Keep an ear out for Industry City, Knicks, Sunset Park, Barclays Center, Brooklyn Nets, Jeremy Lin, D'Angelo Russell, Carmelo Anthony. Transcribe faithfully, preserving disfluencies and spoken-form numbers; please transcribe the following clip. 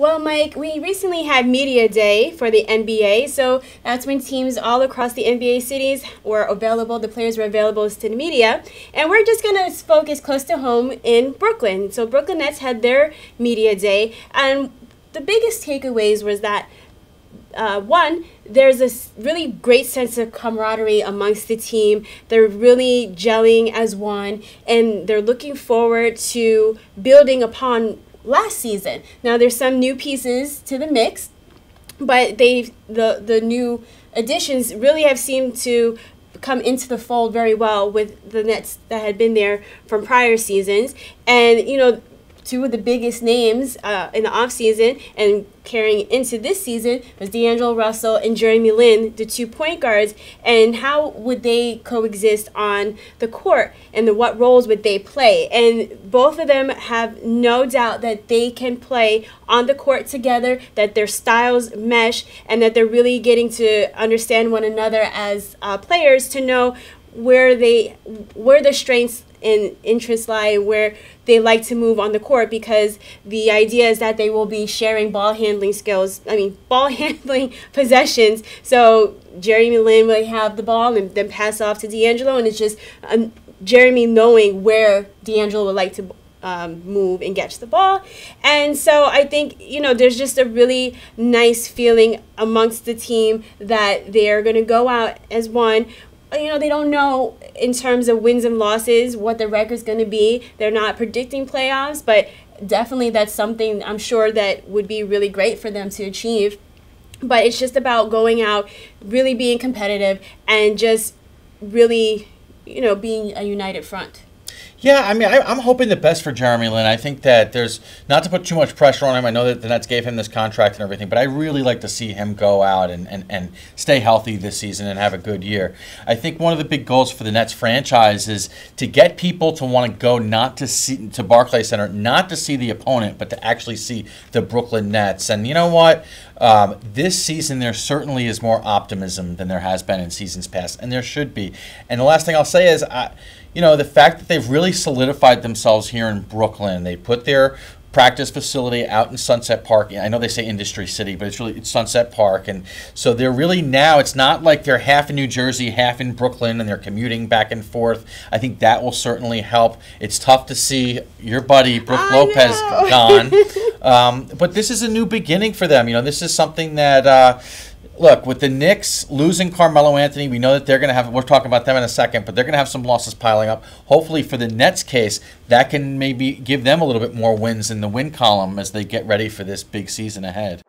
Well, Mike, we recently had media day for the N B A, so that's when teams all across the N B A cities were available, the players were available to the media, and we're just going to focus close to home in Brooklyn. So Brooklyn Nets had their media day, and the biggest takeaways was that, uh, one, there's a really great sense of camaraderie amongst the team. They're really gelling as one, and they're looking forward to building upon last season. Now there's some new pieces to the mix, but they the the new additions really have seemed to come into the fold very well with the Nets that had been there from prior seasons. And you know, two of the biggest names uh, in the offseason and carrying into this season was D'Angelo Russell and Jeremy Lin, the two point guards, and how would they coexist on the court and the, what roles would they play. And both of them have no doubt that they can play on the court together, that their styles mesh, and that they're really getting to understand one another as uh, players to know where they where their strengths and interests lie, where they like to move on the court, because the idea is that they will be sharing ball handling skills, I mean ball handling possessions. So Jeremy Lin will have the ball and then pass off to D'Angelo, and it's just um, Jeremy knowing where D'Angelo would like to um, move and catch the ball. And so I think, you know, there's just a really nice feeling amongst the team that they're going to go out as one. You know, they don't know in terms of wins and losses what the record's going to be. They're not predicting playoffs, but definitely that's something I'm sure that would be really great for them to achieve. But it's just about going out, really being competitive, and just really, you know, being a united front. Yeah, I mean, I, I'm hoping the best for Jeremy Lin. I think that there's, not to put too much pressure on him, I know that the Nets gave him this contract and everything, but I really like to see him go out and, and, and stay healthy this season and have a good year. I think one of the big goals for the Nets franchise is to get people to want to go not to see to Barclays Center, not to see the opponent, but to actually see the Brooklyn Nets. And you know what? Um, this season there certainly is more optimism than there has been in seasons past, and there should be. And the last thing I'll say is, I, you know, the fact that they've really solidified themselves here in Brooklyn. They put their practice facility out in Sunset Park. I know they say Industry City, but it's really it's Sunset Park. And so they're really now, it's not like they're half in New Jersey, half in Brooklyn, and they're commuting back and forth. I think that will certainly help. It's tough to see your buddy, Brooke I Lopez, know. gone. um, but this is a new beginning for them. You know, this is something that... Uh, Look, with the Knicks losing Carmelo Anthony, we know that they're going to have, we're talking about them in a second, but they're going to have some losses piling up. Hopefully for the Nets case, that can maybe give them a little bit more wins in the win column as they get ready for this big season ahead.